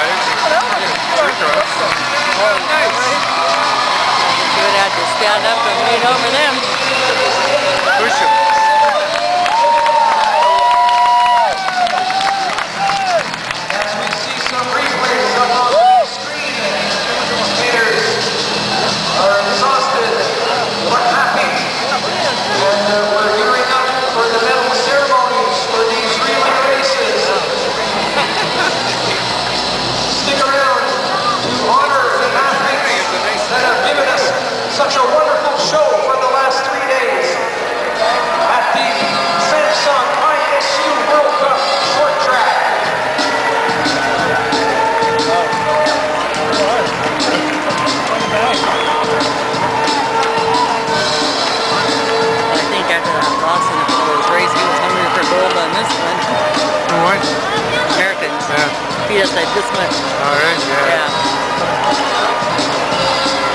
throws. You would have to stand up and lean over them. Push them. As we see some replays up on the screen, individual skaters are exhausted but happy. And we're gearing up for the medal ceremonies for these relay races. Stick around to honor the athletes that have given us such a wonderful show for the last 3 days at the Samsung ISU World Cup short track. I think after that loss in all those races, he was hungry for gold on this one. What? Americans. Yeah. Beat us like this much. All right. Yeah.